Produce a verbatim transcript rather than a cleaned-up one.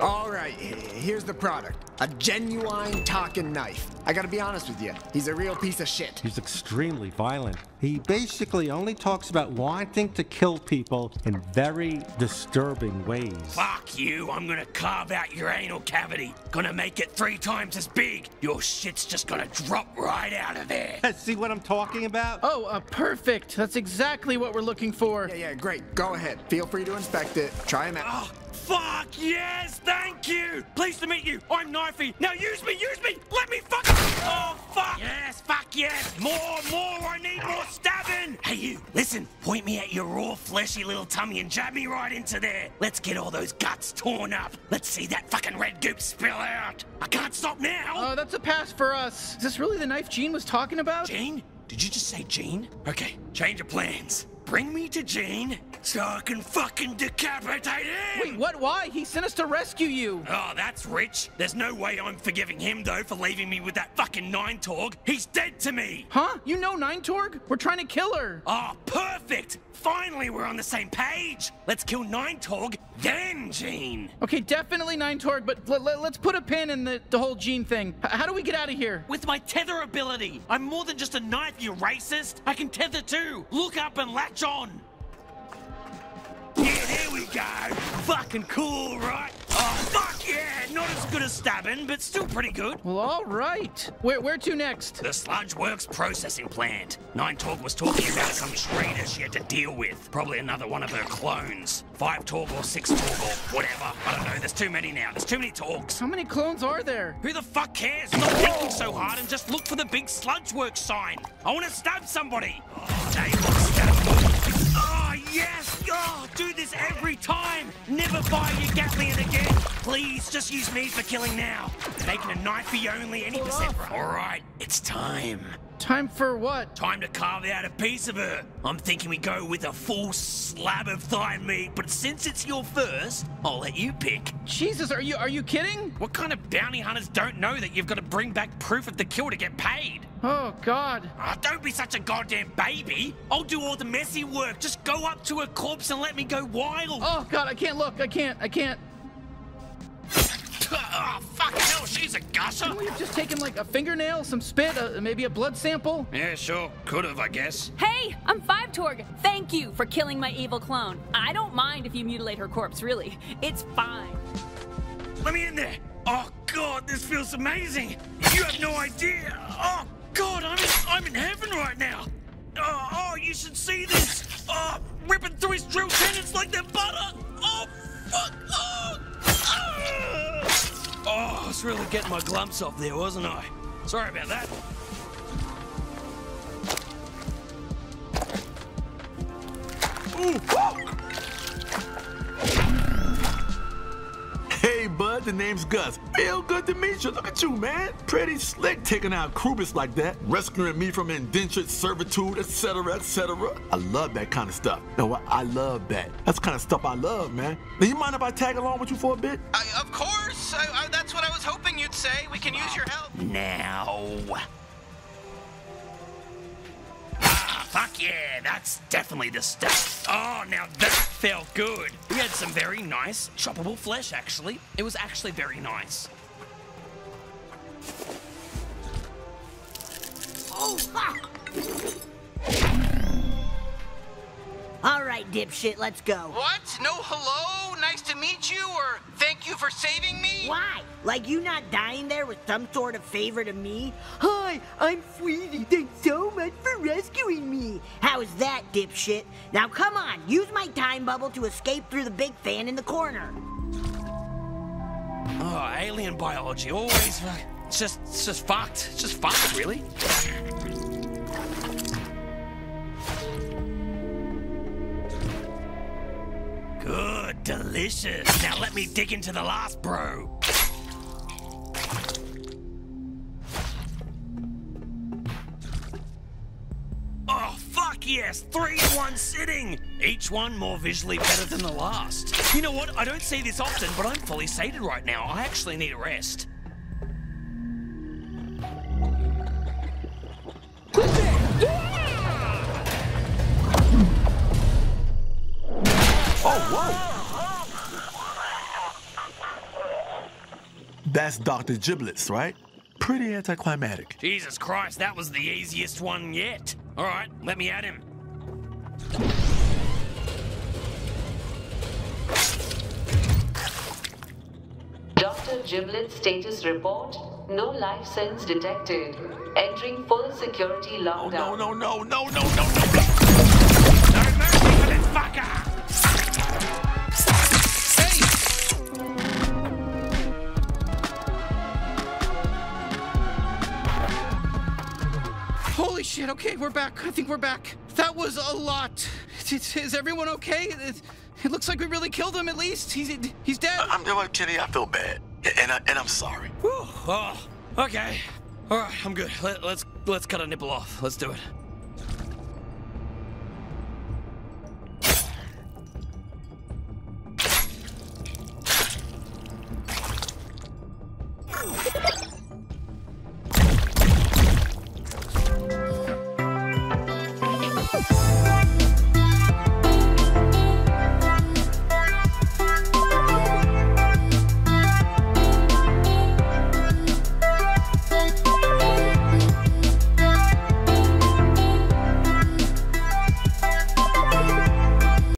All right, here's the product. A genuine talking knife. I gotta be honest with you, he's a real piece of shit. He's extremely violent. He basically only talks about wanting to kill people in very disturbing ways. Fuck you, I'm gonna carve out your anal cavity. Gonna make it three times as big. Your shit's just gonna drop right out of there. See what I'm talking about? Oh, uh, perfect. That's exactly what we're looking for. Yeah, yeah, great. Go ahead. Feel free to inspect it. Try him out. Oh. Fuck yes, thank you! Pleased to meet you, I'm Knifey. Now use me, use me! Let me fuck! Oh, fuck! Yes, fuck yes! More, more, I need more stabbing! Hey you, listen, point me at your raw, fleshy little tummy and jab me right into there. Let's get all those guts torn up. Let's see that fucking red goop spill out. I can't stop now! Oh, uh, that's a pass for us. Is this really the knife Gene was talking about? Gene? Did you just say Gene? Okay, change of plans. Bring me to Gene, so I can fucking decapitate him! Wait, what? Why? He sent us to rescue you! Oh, that's rich. There's no way I'm forgiving him, though, for leaving me with that fucking nine torg. He's dead to me! Huh? You know nine torg? We're trying to kill her! Oh, perfect! Finally, we're on the same page! Let's kill nine torg, then Gene! Okay, definitely nine torg, but let's put a pin in the, the whole Gene thing. H how do we get out of here? With my tether ability! I'm more than just a knife, you racist! I can tether too! Look up and latch on! Yeah, there we go! Fucking cool, right? Oh, fuck yeah! Not as good as stabbing, but still pretty good. Well, all right. Where, where to next? The Sludge Works Processing Plant. nine torg was talking about some traitor she had to deal with. Probably another one of her clones. five torg or six torg or whatever. I don't know, there's too many now. There's too many torgs. How many clones are there? Who the fuck cares? Stop thinking so hard and just look for the big Sludge Works sign. I want to stab somebody. Oh, Dave. Yes! Oh, do this every time! Never buy your Gatling again! Please, just use me for killing now! Making a knife for you only any percent. Alright, it's time. Time for what? Time to carve out a piece of her. I'm thinking we go with a full slab of thigh meat, but since it's your first, I'll let you pick. Jesus, are you are you kidding? What kind of bounty hunters don't know that you've got to bring back proof of the kill to get paid? Oh, God. Oh, don't be such a goddamn baby. I'll do all the messy work. Just go up to a corpse and let me go wild. Oh, God, I can't look. I can't. I can't. Oh, fucking hell, she's a gusher! Couldn't we have just taken, like, a fingernail, some spit, uh, maybe a blood sample? Yeah, sure. Could've, I guess. Hey, I'm Five Torg. Thank you for killing my evil clone. I don't mind if you mutilate her corpse, really. It's fine. Let me in there! Oh, God, this feels amazing! You have no idea! Oh, God, I'm in, I'm in heaven right now! Oh, oh, you should see this! Oh, ripping through his drill tendons like they're butter! Oh, fuck! Oh! Oh! Oh, I was really getting my glumps off there, wasn't I? Sorry about that. Ooh. Hey, bud, the name's Gus. Feel good to meet you. Look at you, man. Pretty slick taking out Krubus like that, rescuing me from indentured servitude, et cetera, et cetera. I love that kind of stuff. No, I, I love that. That's the kind of stuff I love, man. Now, you mind if I tag along with you for a bit? I, of course. I, I, that's what I was hoping you'd say. We can use your help. Now. Ah, fuck yeah. That's definitely the stuff. Oh, now that felt good. We had some very nice choppable flesh, actually. It was actually very nice. Oh, fuck. All right, dipshit, let's go. What? No hello? Nice to meet you or... Thank you for saving me? Why? Like you not dying there with some sort of favor to me? Hi, I'm Sweetie. Thanks so much for rescuing me. How is that, dipshit? Now come on, use my time bubble to escape through the big fan in the corner. Oh, alien biology always... It's just, it's just fucked. It's just fucked, really. Good, delicious. Now let me dig into the last bro. Oh, fuck yes, three in one sitting. Each one more visually better than the last. You know what, I don't see this often, but I'm fully sated right now. I actually need a rest. Oh, whoa! That's Doctor Giblets, right? Pretty anticlimactic. Jesus Christ, that was the easiest one yet. All right, let me at him. Doctor Giblets status report, no life signs detected. Entering full security lockdown. Oh, no, no, no, no, no, no, no, no. No mercy for this fucker! Holy shit, okay, we're back. I think we're back. That was a lot. Is, is everyone okay? It, it looks like we really killed him, at least. He's he's dead. I'm doing Kitty. I feel bad. And, I, and I'm sorry. Whew. Oh, okay. All right, I'm good. Let, let's, let's cut a nipple off. Let's do it.